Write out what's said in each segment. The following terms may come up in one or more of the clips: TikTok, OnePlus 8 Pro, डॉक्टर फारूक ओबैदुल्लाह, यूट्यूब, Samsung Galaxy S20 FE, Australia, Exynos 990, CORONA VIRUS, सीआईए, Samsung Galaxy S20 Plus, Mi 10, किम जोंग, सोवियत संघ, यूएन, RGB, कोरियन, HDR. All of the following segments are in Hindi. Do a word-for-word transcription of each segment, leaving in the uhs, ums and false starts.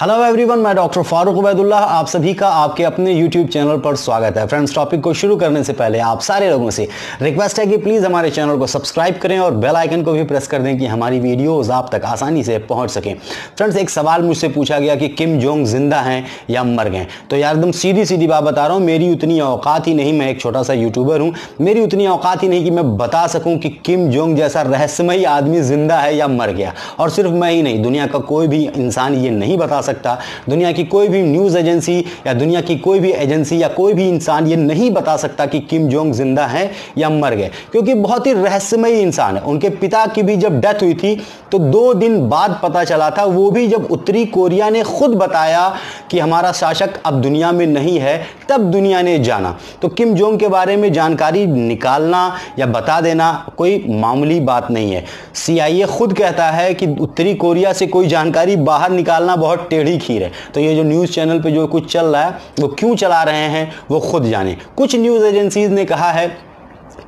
हेलो एवरीवन, मैं डॉक्टर फारूक ओबैदुल्लाह, आप सभी का आपके अपने यूट्यूब चैनल पर स्वागत है। फ्रेंड्स, टॉपिक को शुरू करने से पहले आप सारे लोगों से रिक्वेस्ट है कि प्लीज़ हमारे चैनल को सब्सक्राइब करें और बेल आइकन को भी प्रेस कर दें कि हमारी वीडियोस आप तक आसानी से पहुंच सकें। फ्रेंड्स, एक सवाल मुझसे पूछा गया कि किम जोंग जिंदा हैं या मर गए। तो यार एकदम सीधी सीधी बात बता रहा हूँ, मेरी उतनी औकात ही नहीं, मैं एक छोटा सा यूट्यूबर हूँ, मेरी उतनी औकात ही नहीं कि मैं बता सकूँ कि किम जोंग जैसा रहस्यमयी आदमी जिंदा है या मर गया। और सिर्फ मैं ही नहीं, दुनिया का कोई भी इंसान ये नहीं बता सकता, दुनिया की कोई भी न्यूज़ एजेंसी या दुनिया की कोई भी एजेंसी या कोई भी इंसान ये नहीं बता सकता कि किम जोंग जिंदा है या मर गए, क्योंकि बहुत ही रहस्यमयी इंसान है। उनके पिता की भी जब डेथ हुई थी तो दो दिन बाद पता चला था, वो भी जब उत्तरी कोरिया ने खुद बताया कि हमारा शासक अब दुनिया में नहीं है, तब दुनिया ने जाना। तो किम जोंग के बारे में जानकारी निकालना या बता देना कोई मामूली बात नहीं है। सीआईए खुद कहता है कि उत्तरी कोरिया से कोई जानकारी बाहर निकालना बहुत टेढ़ी खीर है। तो ये जो न्यूज़ चैनल पे जो कुछ चल रहा है वो क्यों चला रहे हैं वो खुद जाने। कुछ न्यूज़ एजेंसीज़ ने कहा है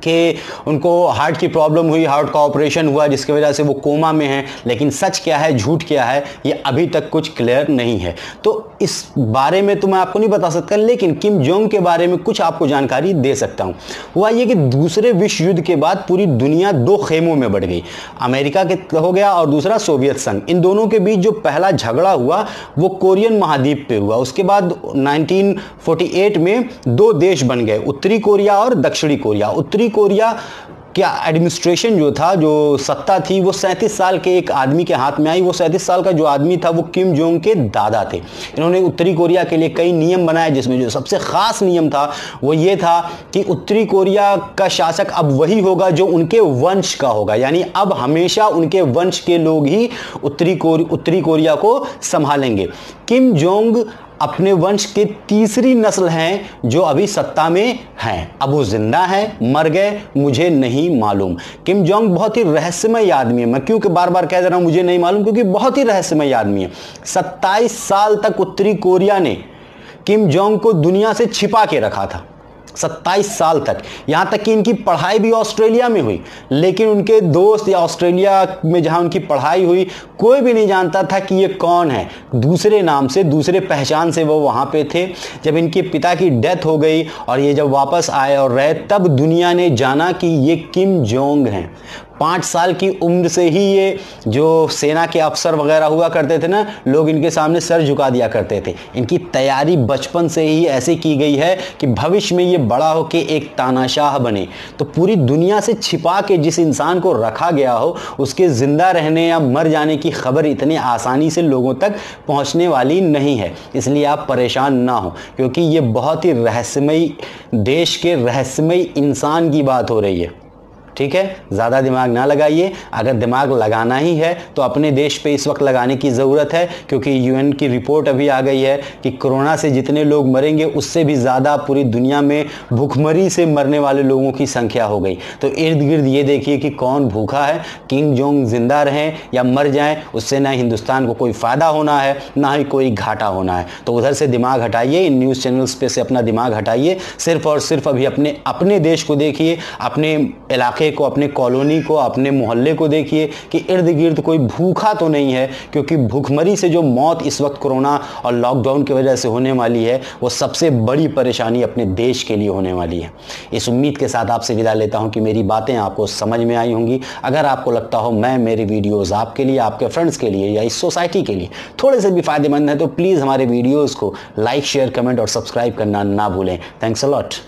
कि उनको हार्ट की प्रॉब्लम हुई, हार्ट का ऑपरेशन हुआ, जिसकी वजह से वो कोमा में हैं, लेकिन सच क्या है झूठ क्या है ये अभी तक कुछ क्लियर नहीं है। तो इस बारे में तो मैं आपको नहीं बता सकता, लेकिन किम जोंग के बारे में कुछ आपको जानकारी दे सकता हूँ। हुआ ये कि दूसरे विश्व युद्ध के बाद पूरी दुनिया दो खेमों में बढ़ गई, अमेरिका के हो गया और दूसरा सोवियत संघ। इन दोनों के बीच जो पहला झगड़ा हुआ वो कोरियन महाद्वीप पर हुआ। उसके बाद नाइनटीन फोर्टी एट में दो देश बन गए, उत्तरी कोरिया और दक्षिणी कोरिया। उत्तरी कोरिया क्या एडमिनिस्ट्रेशन जो था, जो सत्ता थी, वो सैंतीस साल के एक आदमी के हाथ में आई। वो सैंतीस साल का जो आदमी था वो किम जोंग के दादा थे। इन्होंने उत्तरी कोरिया के लिए कई नियम बनाए, जिसमें जो सबसे ख़ास नियम था वो ये था कि उत्तरी कोरिया का शासक अब वही होगा जो उनके वंश का होगा, यानी अब हमेशा उनके वंश के लोग ही उत्तरी कोर उत्तरी कोरिया को संभालेंगे। किम जोंग अपने वंश के तीसरी नस्ल हैं जो अभी सत्ता में हैं। अब वो जिंदा हैं मर गए मुझे नहीं मालूम। किम जोंग बहुत ही रहस्यमय आदमी है। मैं क्योंकि बार बार कह दे रहा हूँ मुझे नहीं मालूम, क्योंकि बहुत ही रहस्यमय आदमी है। सत्ताईस साल तक उत्तरी कोरिया ने किम जोंग को दुनिया से छिपा के रखा था, सत्ताईस साल तक। यहाँ तक कि इनकी पढ़ाई भी ऑस्ट्रेलिया में हुई, लेकिन उनके दोस्त या ऑस्ट्रेलिया में जहाँ उनकी पढ़ाई हुई कोई भी नहीं जानता था कि ये कौन है। दूसरे नाम से, दूसरे पहचान से वो वहाँ पे थे। जब इनके पिता की डेथ हो गई और ये जब वापस आए और रहे, तब दुनिया ने जाना कि ये किम जोंग हैं। पाँच साल की उम्र से ही ये जो सेना के अफसर वगैरह हुआ करते थे ना, लोग इनके सामने सर झुका दिया करते थे। इनकी तैयारी बचपन से ही ऐसे की गई है कि भविष्य में ये बड़ा हो के एक तानाशाह बने। तो पूरी दुनिया से छिपा के जिस इंसान को रखा गया हो, उसके ज़िंदा रहने या मर जाने की खबर इतने आसानी से लोगों तक पहुँचने वाली नहीं है। इसलिए आप परेशान ना हो, क्योंकि ये बहुत ही रहस्यमयी देश के रहस्यमयी इंसान की बात हो रही है। ठीक है, ज़्यादा दिमाग ना लगाइए। अगर दिमाग लगाना ही है तो अपने देश पे इस वक्त लगाने की ज़रूरत है, क्योंकि यूएन की रिपोर्ट अभी आ गई है कि कोरोना से जितने लोग मरेंगे उससे भी ज़्यादा पूरी दुनिया में भूखमरी से मरने वाले लोगों की संख्या हो गई। तो इर्द गिर्द ये देखिए कि कौन भूखा है। किम जोंग जिंदा रहें या मर जाएँ, उससे ना हिंदुस्तान को कोई फ़ायदा होना है ना ही कोई घाटा होना है। तो उधर से दिमाग हटाइए, इन न्यूज़ चैनल्स पे से अपना दिमाग हटाइए। सिर्फ और सिर्फ अभी अपने अपने देश को देखिए, अपने इलाके को, अपने कॉलोनी को, अपने मोहल्ले को देखिए कि इर्द गिर्द कोई भूखा तो नहीं है, क्योंकि भूखमरी से जो मौत इस वक्त कोरोना और लॉकडाउन की वजह से होने वाली है वो सबसे बड़ी परेशानी अपने देश के लिए होने वाली है। इस उम्मीद के साथ आपसे विदा लेता हूं कि मेरी बातें आपको समझ में आई होंगी। अगर आपको लगता हो मैं मेरी वीडियोज़ आपके लिए, आपके फ्रेंड्स के लिए या इस सोसाइटी के लिए थोड़े से भी फायदेमंद है, तो प्लीज़ हमारे वीडियोज़ को लाइक, शेयर, कमेंट और सब्सक्राइब करना ना भूलें। Thanks a lot.